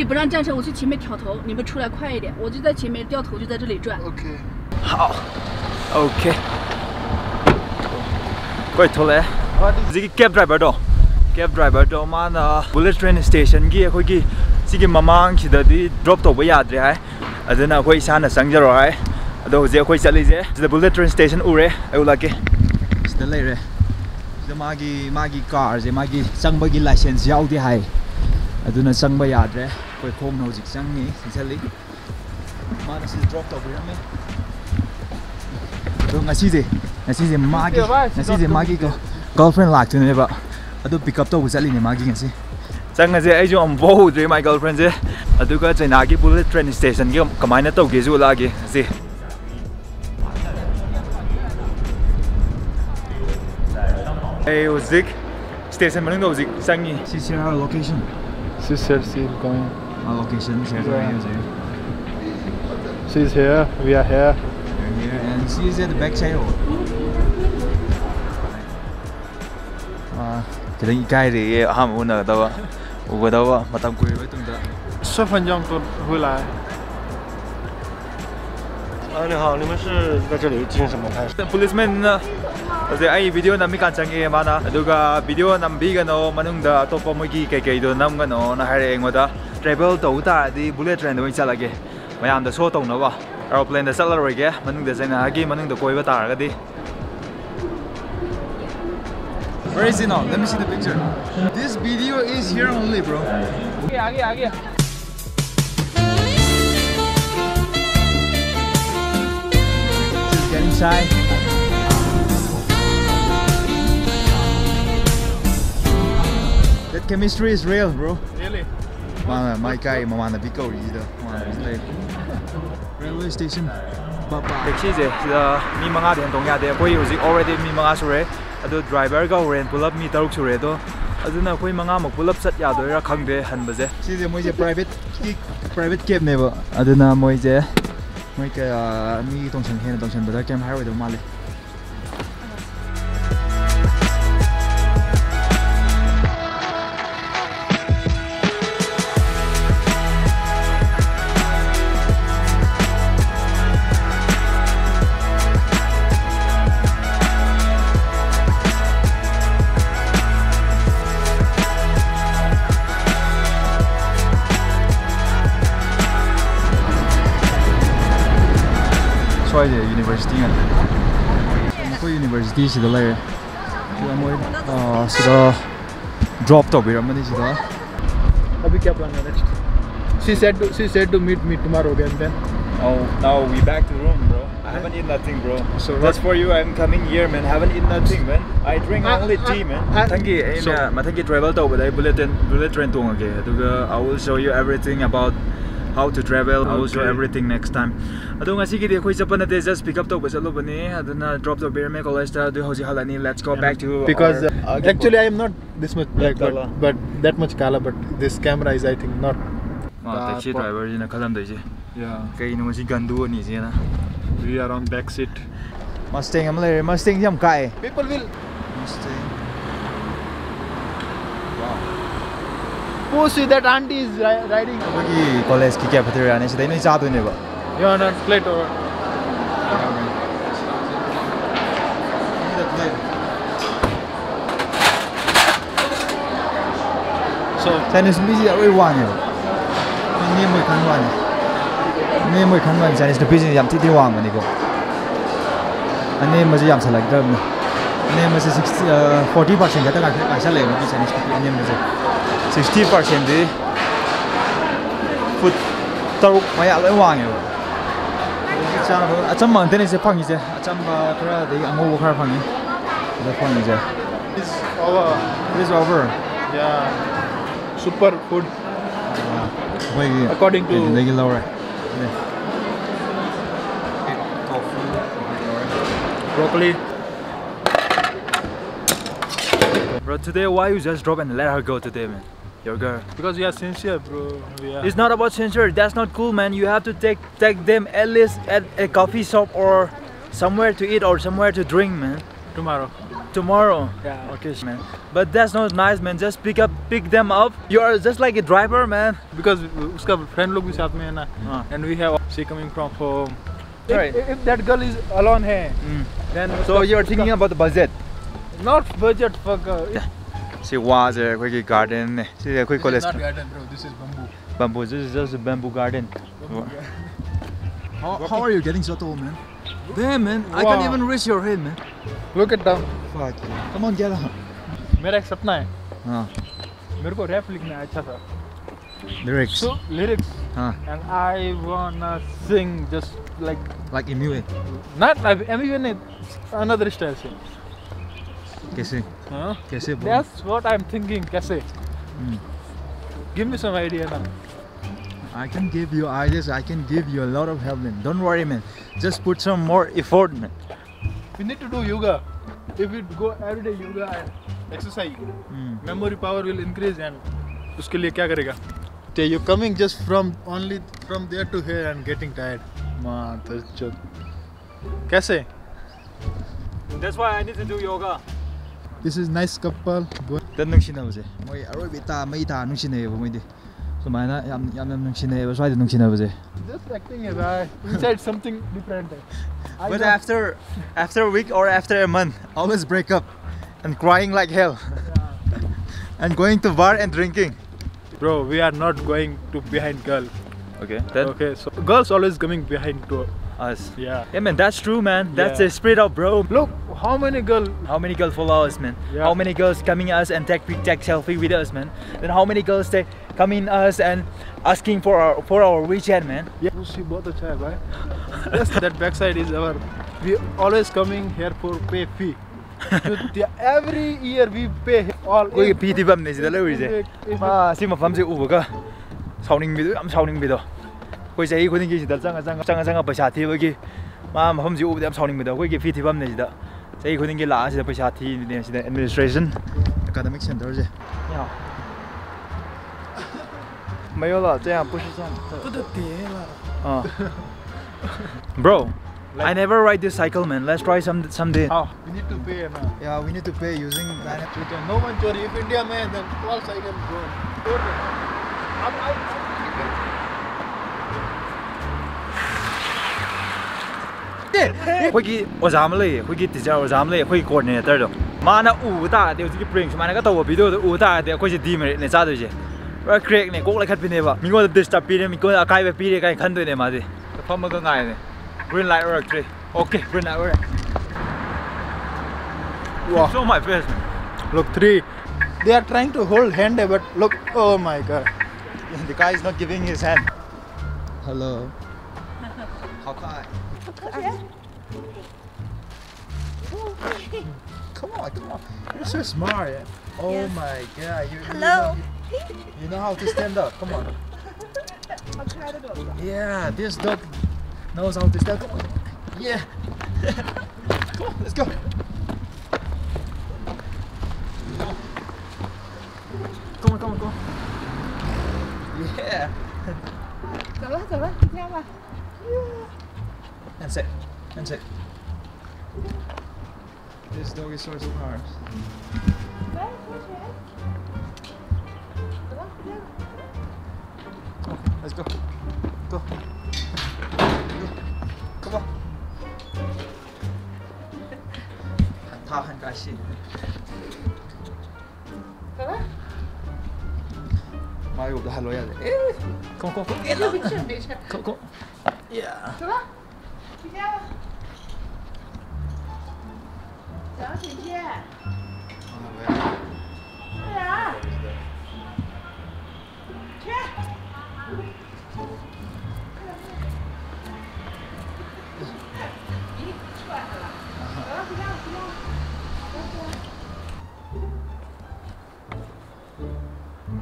里不让站车，我去前面挑头，你们出来快一点，我就在前面掉头，就在这里转。OK， 好 ，OK， quite tall. This is cab driver do. Cab driver do mana bullet train station ki koi ki sigi mamang ki dadi drop to bayad re hai. Adena koi sana sangjaro hai. Ado zia koi chali zia. The bullet train station ure. Ayulake. Sida le re. The magi car zia magi sangbagi license yau di hai. Aduna sangbayad re. Koi khom no zik sangi. Sincerely. Mana sis drop to bayame. Ado ngasi zia magi ko girlfriend lak tu ne ba. Ado pick up to wuzali ne magi ngasi. Sangaze ai jo ambo dre my girlfriend je. Aduga China ki bullet train station ki kamaina to geju lagi si. Hey uzik station manung uzik sangi. This is our location. This is going. Our location is here. She's here. We are here. And she is at the back side. Kering kai re ham una dawa ugodawa matam kui wai tung da 7分钟多回来。你好，你们是在这里进行什么拍摄 ？Policeman 呢？在哎 video 那没看成诶嘛呢？这个 video 那比个喏，蛮用的，多帮我记记记到那个喏，那还是我的 travel 到达的 bullet train 都会下来个，我样的错动了吧 ？Airplane 的下来了个，蛮用的在那个，蛮用的过一个大个的。 Where is it now? Let me see the picture. This video is here only, bro. Okay. Just get inside. That chemistry is real, bro. Really? My guy, my biko either. Railway station. Taxi je. Mi manga den dong ya de. Koi uzik already mi manga sure. Ado driver ga oren pull up mi taruk sure do aduna koi manga mok pull up sat ya do ra khangbe hanba je sije moi je private cab ne ba aduna moi ka mi tongchen ba da cam highway do male university kan. Ko university sida le. Sida moi sida drop to biramani sida. Abhi kya plan hai next? She said to meet me tomorrow again then. Oh, now we back to room, bro. I haven't eaten nothing, bro. So that's for you. I'm coming here, man. Haven't eaten nothing, man. I drink only tea, man. Matangi travel to but I bullet train to okay. I will show you everything about how to travel, okay. Also everything next time. Ado ngasi ki dekho is apna they just pick up to basalo bani aduna drop to bear me college ta do hoji halani let's go back to because actually I am not this much black but that much kala but this camera is I think not taxi driver in a kalam daije yeah kai no ji gandu ni je na we are on back seat mustang jam kai people will mustang wow who see that auntie is riding okay college ki cafeteria ne sidai nahi jaadu ne ba you on a plate over so Chinese busy everyone ne moi kan wan Chinese busy yam ti wang ma ni ko ane ma ji yam sa lag dam ne ma se 40% ka ta ka sa le ma ki Chinese ki ne ma se 60% the food taruk maya lai wang yo chang acham man den se phang je acham ba thora de ango khar phang ni da phang je is over yeah super food according to regular broccoli. Bro, today why you just drop and let her go today, man? Your girl. Because we are sincere, bro. Yeah. It's not about sincere. That's not cool, man. You have to take them at least at a coffee shop or somewhere to eat or somewhere to drink, man. Tomorrow. Tomorrow? Yeah. Okay, man. But that's not nice, man. Just pick them up. You are just like a driver, man. Because uska friend log bhi saath mein hai na. And we have she coming from home. Right. If that girl is alone hai, then so you are thinking about the budget. Not budget, fuck. She was a quick garden. This is not garden, bro. This is bamboo. Bamboo. This is just a bamboo garden. How are you getting so tall, man? Damn, man. Wow. I can't even reach your head, man. Look at them. Fuck. Come on, get up. मेरा एक सपना है. हाँ. मेरे को rap लिखना है अच्छा सा. Lyrics. So lyrics. Huh. And I wanna sing just like Eminem. Not like Eminem. Another style sing. Kaise? Huh? Kaise? That's what I'm thinking. Kaise? Give me some idea now. I can give you ideas. I can give you a lot of help, man. Don't worry, man. Just put some more effort, man. We need to do yoga. If we go every day yoga and exercise, memory power will increase. And उसके लिए क्या करेगा? So you're coming just from there to here and getting tired. Man, kaise? That's why I need to do yoga. This is nice couple. Then nungshina buse. Moi aroi beta mai ta nungshina bo moi de. So mai na yam nungshina bo swai de nungshina buse. Just acting as I said something different. But after a week or after a month, always break up and crying like hell. Yeah. And going to bar and drinking. Bro, we are not going to behind girl. Okay. Then? Okay. So girls always coming behind to us. Yeah. Yeah, man. That's true, man. That's the spirit of bro. Look, how many girls follow us, man? Yeah. How many girls coming us and take selfie with us, man? Then how many girls they come in us and asking for our WeChat, man? Yeah. She bought a chair, right? That backside is our. We always coming here for pay fee. Every year we pay all. Koi fee di bam ne zidale uise. Ma si ma fam se ubo ka. Shouting video, I'm shouting video. Koi sahi koi ne zidal changa paisa thi bagi. Ma fam se ubo, I'm shouting video. Koi fee di bam ne zida. Sahi koi ne la zida paisa thi ne zida administration. Academic center je. Yeah. 没有了，这样不是这样的。不得别了。Bro. Like, I never ride this cycle, man. Let's try someday. Oh, we need to pay, man. Yeah, we need to pay using Dynap Twitter. No one worry. If India, man, then 12 cycles go. I'm green light work today. Okay, green light work. Wow. Show my face, man. Look, three. They are trying to hold hand, but look. Oh my god. The guy is not giving his hand. Hello. How can I? Come on. You're so smart. Yeah? Oh yes. My god. Hello. You know how to stand up. Come on. I'll try to go. Yeah, this dog. Knows how to stand up. Yeah. Come on, let's go. Come on. Yeah. Go. And sit. This dog is so smart. Let's go. Go. Come on. Yeah.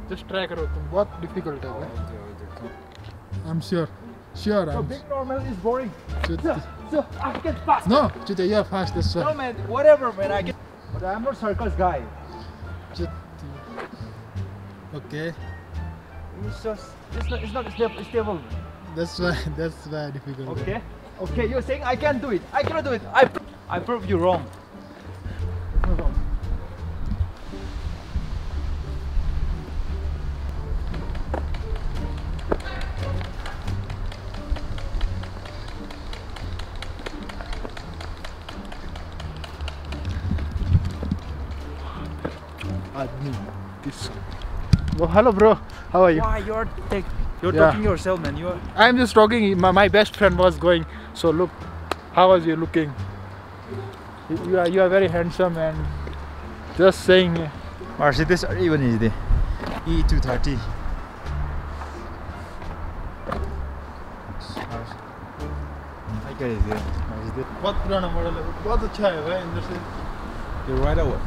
Just try it. What difficult is it? I'm sure. So big normal is boring. So I get fast. No, Chita, you're fast. That's right. No man, whatever man, I get. But I'm not circus guy. Chita. Okay. It's not stable. That's why difficult. Okay. You're saying I can do it. I cannot do it. I prove you wrong. This. Well, hello, bro. How are you? Wow, you're talking yourself, man. I'm just talking. My best friend was going. So look, how was you looking? You are very handsome and just saying. Mercedes are even easy. E230. I get it. What brand of model? What the chai, right? You're right away.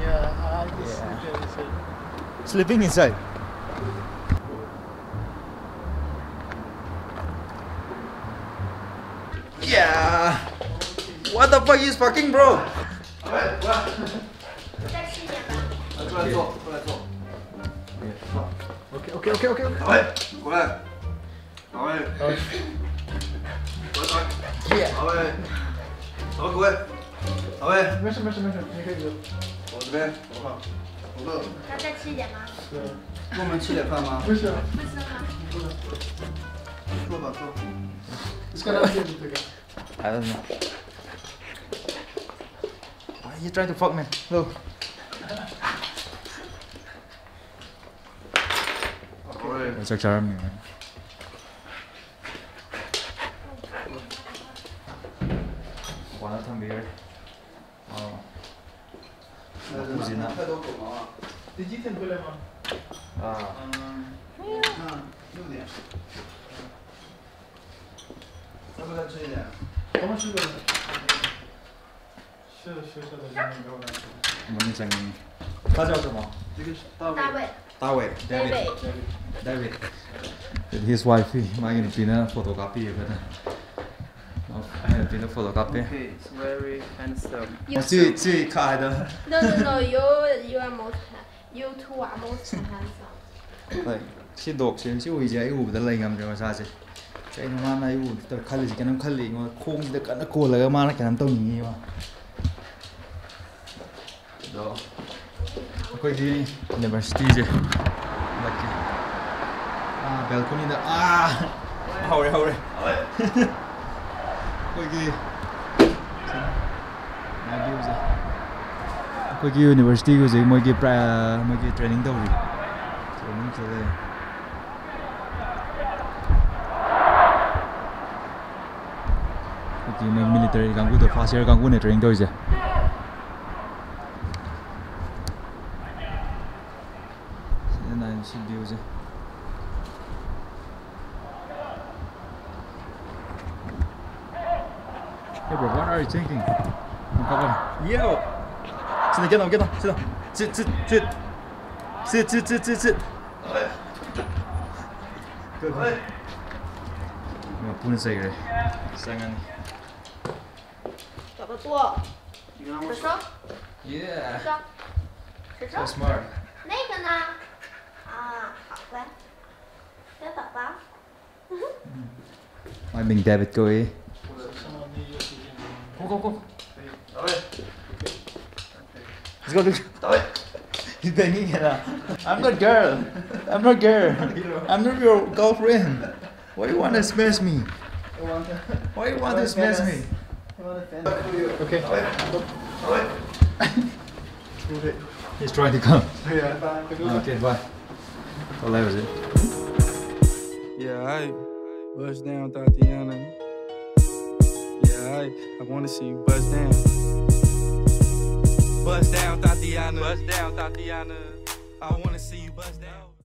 Yeah, I guess yeah. Sleeping inside. Yeah. What the fuck is fucking, bro? I don't know. Why are you trying to fuck me? Look. It's like charming, man. One of them beer. Wow. Who's in that? Did you think William? How much you got? David. His wife, my Filipino photocopy. Okay, it's very handsome. No, you two are most handsome. Like, she dogs and she always the laying on your side. I would the college can calling or call the canacola, man. I'm telling you. Never squeeze it. Balcony. Hurry. Quick university was a monkey training dog. Military gangu the fast air gangu training does it. And I should use it. Hey bro, what are you thinking? Yo! Get on, sit. Good boy. I'm going to yeah. So smart. I mean, David, go away. Go. Let's go. He's banging it up. I'm not girl. I'm not your girlfriend. Why you wanna smash me? Why you wanna smash me? Okay. He's trying to come. Yeah. Okay, bye. Well, that was it. Yeah, I bust down, Tatiana. Yeah, I wanna see you bust down. Bust down, Tatiana. I wanna see you bust down.